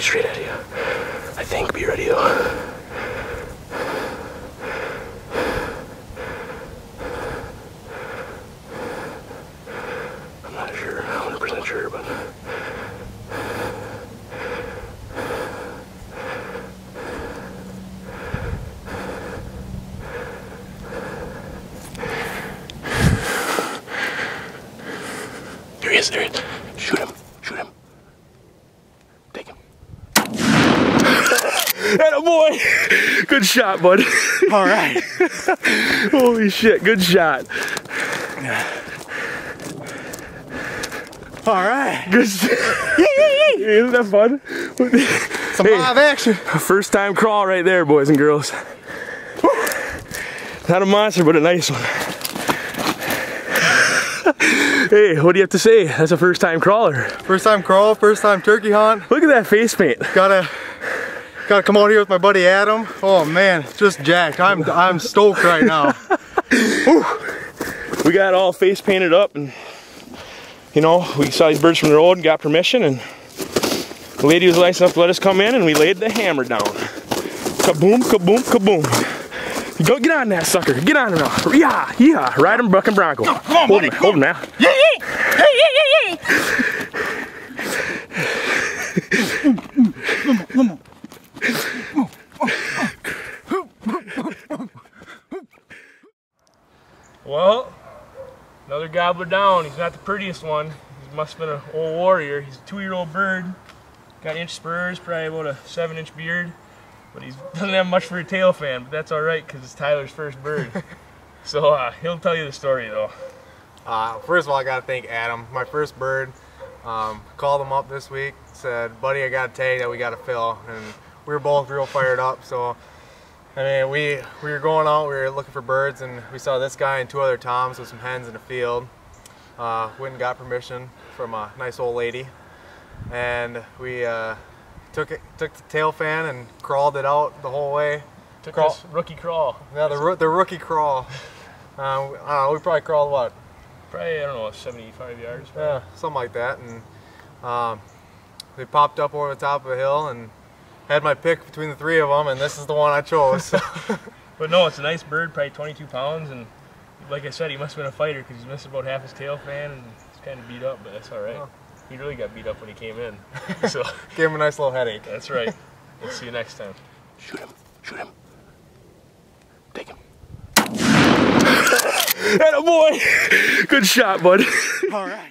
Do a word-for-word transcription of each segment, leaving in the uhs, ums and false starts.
straight, straight at you. I think, be ready though. I'm not sure, one hundred percent sure, but... There he is, there he is. Shoot him, shoot him. Take him. Attaboy! Good shot, bud. All right. Holy shit, good shot. All right. Good shit. Isn't that fun? Some hey, live action. First time crawl right there, boys and girls. Not a monster, but a nice one. Hey, what do you have to say? That's a first time crawler. First time crawl, first time turkey hunt. Look at that face paint. Gotta, gotta come out here with my buddy Adam. Oh man, just jacked. I'm, I'm stoked right now. We got all face painted up, and you know, we saw these birds from the road and got permission, and the lady was nice enough to let us come in, and we laid the hammer down. Kaboom, kaboom, kaboom. Go get on that sucker. Get on him now. Yeah, yeah. Ride him, buck and bronco. No, come on, hold buddy. Him, hold him now. Yeah, yeah, yeah, yeah, yeah. Come on, come on. Well, another gobbler down. He's not the prettiest one. He must have been an old warrior. He's a two-year-old bird. Got inch spurs, probably about a seven-inch beard. But he doesn't have much for a tail fan, but that's all right because it's Tyler's first bird. So uh, he'll tell you the story though. Uh, first of all, I got to thank Adam, my first bird. Um, called him up this week, said, buddy, I got a tag that we got to fill. And we were both real fired up. So, I mean, we, we were going out, we were looking for birds, and we saw this guy and two other toms with some hens in the field. Uh, went and got permission from a nice old lady. And we, uh, Took it, took the tail fan and crawled it out the whole way. Took crawl. This rookie crawl. Yeah, the, the rookie crawl. Uh, we, I don't know, we probably crawled what? Probably, I don't know, seventy-five yards. Probably. Yeah, something like that. And um, they popped up over the top of a hill and had my pick between the three of them, and this is the one I chose. So. But no, it's a nice bird, probably twenty-two pounds. And like I said, he must have been a fighter because he missed about half his tail fan and he's kind of beat up, but that's all right. Oh. He really got beat up when he came in. So gave him a nice little headache. That's right. We'll see you next time. Shoot him. Shoot him. Take him. Attaboy! Good shot, bud. All right.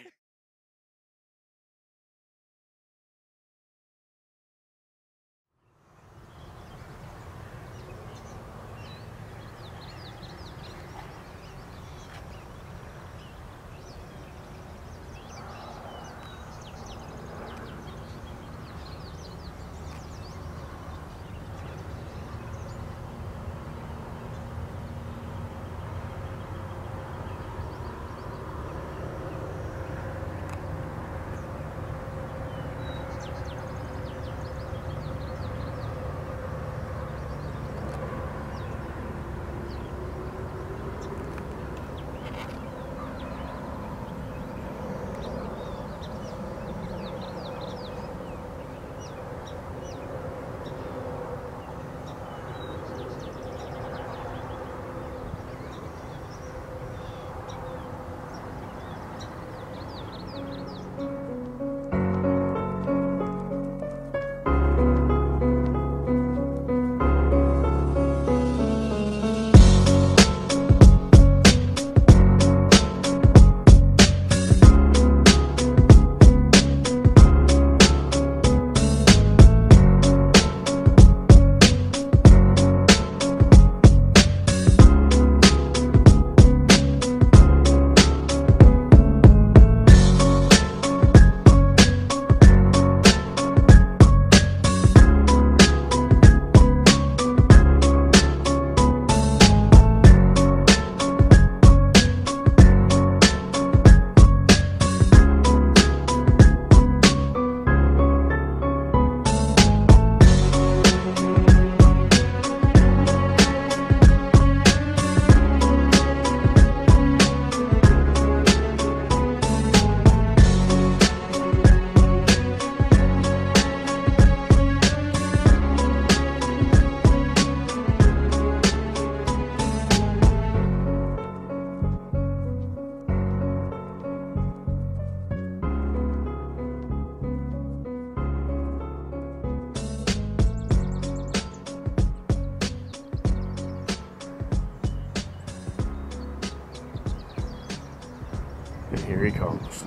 Here he comes.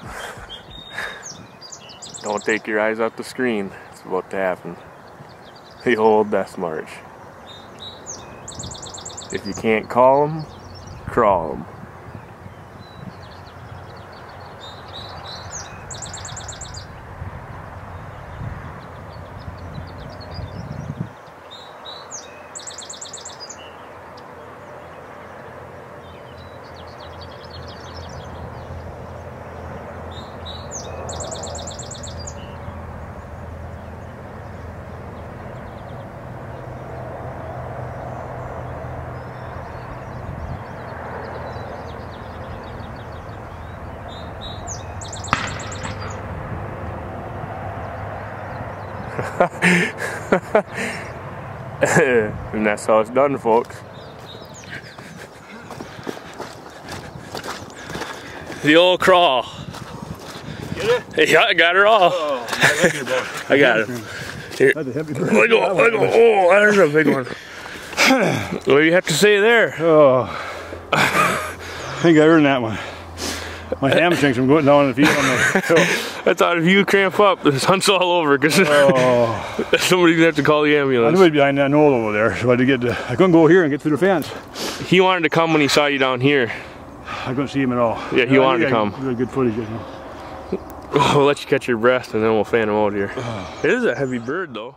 Don't take your eyes off the screen. It's about to happen. The old Death March. If you can't call them, crawl them. And that's how it's done, folks. The old crawl. Get it? Yeah, I got her all. Oh, I, I got him. Here. That's a heavy bird. Let go, let go. Oh, there's a big one. What do you have to say there? Oh, I think I earned that one. My hamstrings from going down in the feet on the hill. I thought if you cramp up, this hunt's all over because oh. Somebody's gonna have to call the ambulance. I knew behind that knoll over there, so I had to get. To, I couldn't go here and get through the fence. He wanted to come when he saw you down here. I couldn't see him at all. Yeah, he no, wanted to come. Really good footage. You know. We'll let you catch your breath, and then we'll fan him out here. Oh. It is a heavy bird, though.